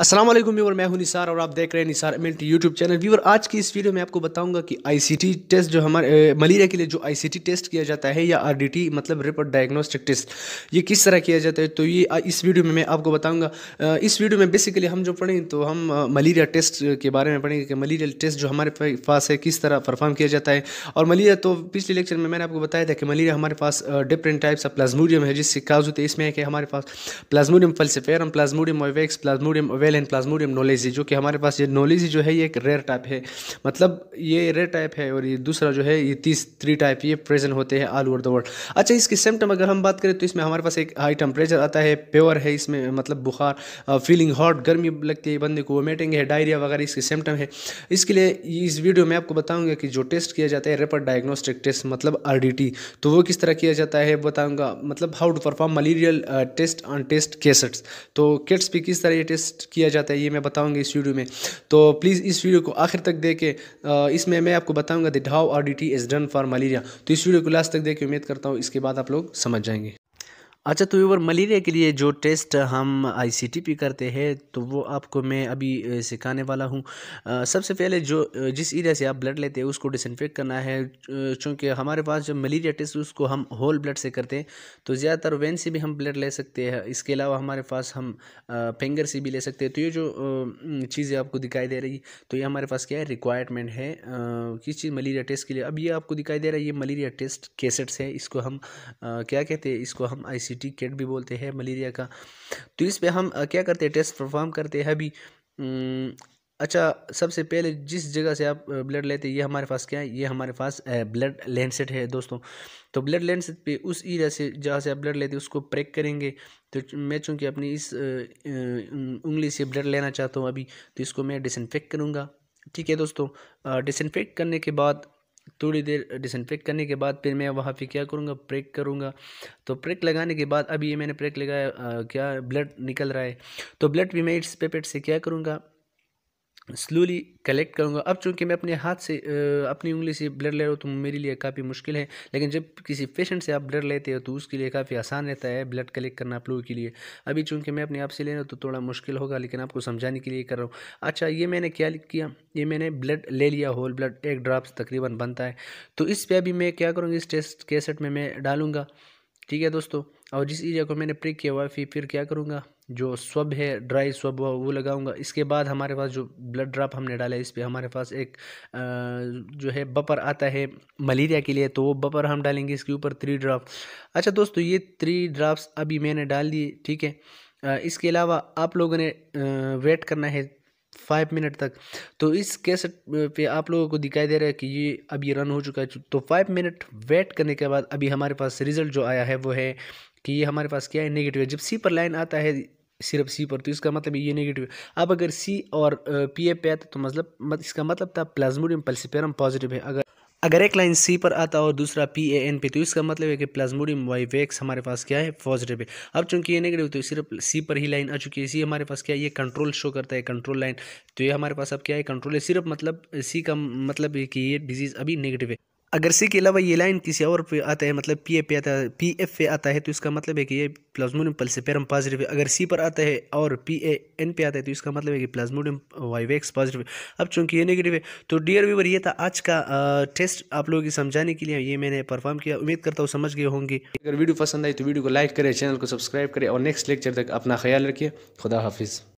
अस्सलाम वालेकुम व्यूअर, मैं हूं निसार और आप देख रहे हैं Nisar M L T YouTube channel. Viewer, आज की इस वीडियो में आपको बताऊंगा कि ICT टेस्ट जो हमारे मलेरिया के लिए जो ICT टेस्ट किया जाता है या RDT मतलब रिपोर्ट डायग्नोस्टिक टेस्ट, ये किस तरह किया जाता है तो ये इस वीडियो में मैं आपको बताऊंगा। इस वीडियो में बेसिकली हम जो पढ़ेंगे तो हम मलेरिया टेस्ट के बारे में पढ़ेंगे कि मलेरिया टेस्ट जो हमारे पास है किस तरह परफॉर्म किया जाता है। और मलेरिया तो पिछले लेक्चर में मैंने आपको बताया था कि मलेरिया हमारे पास डिफरेंट टाइप्स ऑफ प्लाज्मोडियम है जिससे काज होते हैं। इसमें है कि हमारे पास plasmodium falciparum, plasmodium vivax, plasmodium and plasmodium knowlesi, जो कि हमारे पास ये नॉलेजी जो है ये एक रेयर टाइप है, मतलब ये रेयर टाइप है। और ये दूसरा जो है ये 3 टाइप ये प्रेजेंट होते हैं ऑल ओवर द वर्ल्ड। अच्छा, इसके सिम्टम अगर हम बात करें तो इसमें हमारे पास एक हाई टेम्परेचर आता है, प्योर है, इसमें मतलब बुखार, फीलिंग हॉट, गर्मी लगती है बंदे को, वोमिटिंग है, डायरिया वगैरह इसके सिम्टम है। इसके लिए इस वीडियो में आपको बताऊंगा कि जो टेस्ट किया जाता है रैपिड डायग्नोस्टिक टेस्ट मतलब RDT, तो वो किस तरह किया जाता है बताऊंगा, मतलब how to perform malarial test on test cassettes. तो किट्स पे किस तरह ये टेस्ट किया जाता है ये मैं बताऊंगा इस वीडियो में। तो प्लीज़ इस वीडियो को आखिर तक देखें, इसमें मैं आपको बताऊंगा that how RDT is done for malaria. तो इस वीडियो को लास्ट तक देखें, उम्मीद करता हूँ इसके बाद आप लोग समझ जाएंगे। अच्छा, तो व्यूअर, मलेरिया के लिए जो टेस्ट हम ICT पे करते हैं तो वो आपको मैं अभी सिखाने वाला हूँ। सबसे पहले जो जिस एरिया से आप ब्लड लेते हैं उसको डिसइंफेक्ट करना है, क्योंकि हमारे पास जो मलेरिया टेस्ट उसको हम होल ब्लड से करते हैं, तो ज़्यादातर वेन से भी हम ब्लड ले सकते हैं। इसके अलावा हमारे पास हम फिंगर से भी ले सकते हैं। तो ये जो चीज़ें आपको दिखाई दे रही तो ये हमारे पास क्या है रिक्वायरमेंट है किस चीज़ मलेरिया टेस्ट के लिए। अब ये आपको दिखाई दे रहा है ये मलेरिया टेस्ट कैसेट्स है, इसको हम क्या कहते हैं, इसको हम ICT किट भी बोलते हैं मलेरिया का। तो इस पे हम क्या करते हैं टेस्ट परफॉर्म करते हैं अभी। अच्छा, सबसे पहले जिस जगह से आप ब्लड लेते हैं ये हमारे पास क्या है, ये हमारे पास ब्लड लैंसेट है दोस्तों। तो ब्लड लैंसेट पे उस एरिया से जहाँ से आप ब्लड लेते हैं उसको प्रेक करेंगे। तो मैं चूँकि अपनी इस उंगली से ब्लड लेना चाहता हूँ अभी, तो इसको मैं डिसइंफेक्ट करूँगा। ठीक है दोस्तों, डिसइंफेक्ट करने के बाद थोड़ी देर डिसइंफेक्ट करने के बाद फिर मैं वहाँ पे क्या करूँगा प्रेक करूँगा। तो प्रेक लगाने के बाद अभी ये मैंने प्रेक लगाया, क्या ब्लड निकल रहा है, तो ब्लड भी मैं इस पिपेट से क्या करूँगा स्लोली कलेक्ट करूँगा। अब चूँकि मैं अपने हाथ से अपनी उंगली से ब्लड ले रहा हूँ तो मेरे लिए काफ़ी मुश्किल है, लेकिन जब किसी पेशेंट से आप ब्लड लेते हो तो उसके लिए काफ़ी आसान रहता है ब्लड कलेक्ट करना आप लोगों के लिए। अभी चूँकि मैं अपने आप से ले रहा हूँ तो थोड़ा मुश्किल होगा, लेकिन आपको समझाने के लिए कर रहा हूँ। अच्छा, ये मैंने क्या किया, ये मैंने ब्लड ले लिया होल ब्लड, एक ड्राप्स तकरीबन बनता है। तो इस पर अभी मैं क्या करूँगा इस टेस्ट कैसेट में मैं डालूँगा। ठीक है दोस्तों, और जिस एरिया को मैंने प्रिक किया हुआ फिर क्या करूँगा जो स्वब है ड्राई स्वब वो लगाऊंगा। इसके बाद हमारे पास जो ब्लड ड्रॉप हमने डाला है इस पर हमारे पास एक जो है बपर आता है मलेरिया के लिए, तो वो बपर हम डालेंगे इसके ऊपर 3 ड्रॉप। अच्छा दोस्तों, ये 3 ड्रॉप्स अभी मैंने डाल दिए। ठीक है, इसके अलावा आप लोगों ने वेट करना है 5 मिनट तक। तो इस कैसेट पे आप लोगों को दिखाई दे रहा है कि ये अभी रन हो चुका है। तो 5 मिनट वेट करने के बाद अभी हमारे पास रिज़ल्ट जो आया है वो है कि ये हमारे पास क्या है नेगेटिव है। जब सी पर लाइन आता है सिर्फ सी पर तो इसका मतलब ये नेगेटिव। अब अगर C और PA पे आता तो मतलब इसका मतलब था प्लाज्मोडियम फाल्सीपेरम पॉजिटिव है। अगर एक लाइन C पर आता और दूसरा PAN पे तो इसका मतलब है कि प्लाज्मोडियम वाइवेक्स हमारे पास क्या है पॉजिटिव है। अब चूंकि ये नेगेटिव तो सिर्फ C पर ही लाइन आ चुकी है। C हमारे पास क्या है ये कंट्रोल शो करता है कंट्रोल लाइन, तो ये हमारे पास अब क्या है कंट्रोल है सिर्फ, मतलब C का मतलब है कि ये डिजीज़ अभी नेगेटिव है। अगर C के अलावा ये लाइन किसी और पे आता है मतलब PF पे आता है तो इसका मतलब है कि ये प्लाज्मोडियम फाल्सीपेरम पॉजिटिव है। अगर C पर आता है और PAN पे आता है तो इसका मतलब है कि प्लाज्मोडियम वाइवेक्स पॉजिटिव है। अब चूंकि ये नेगेटिव है। तो डियर व्यूअर, ये था आज का टेस्ट आप लोगों की समझाने के लिए, ये मैंने परफॉर्म किया। उम्मीद करता हूँ समझ गए होंगे। अगर वीडियो पसंद आई तो वीडियो को लाइक करें, चैनल को सब्सक्राइब करें और नेक्स्ट लेक्चर तक अपना ख्याल रखिए। खुदा हाफिज़।